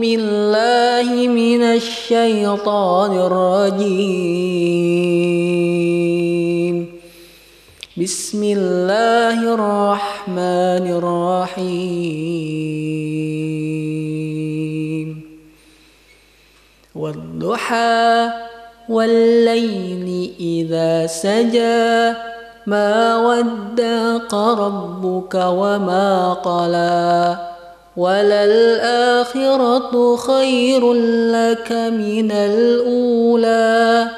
بالله من الشيطان الرجيم. بسم الله الرحمن الرحيم. والضحى والليل إذا سجى ما ودعك ربك وما قلى وللآخرة خير لك من الأولى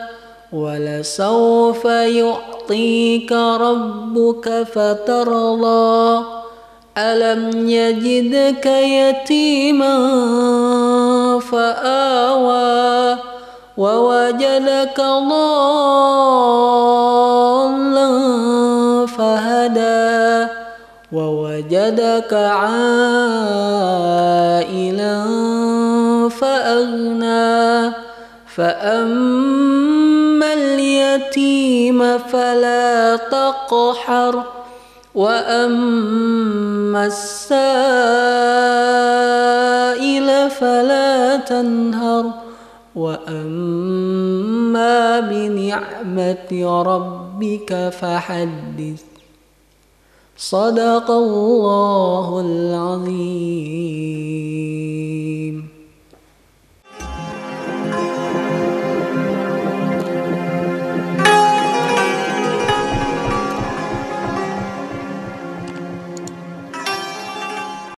ولسوف يعطيك ربك فترضى. ألم يجدك يتيما فآوى ووجدك ضالا فهدى ووجدك عائلا فأغنى. فأما اليتيم فلا تقهر وأما السائل فلا تنهر وأما بنعمة ربك فحدث. صدق الله العظيم.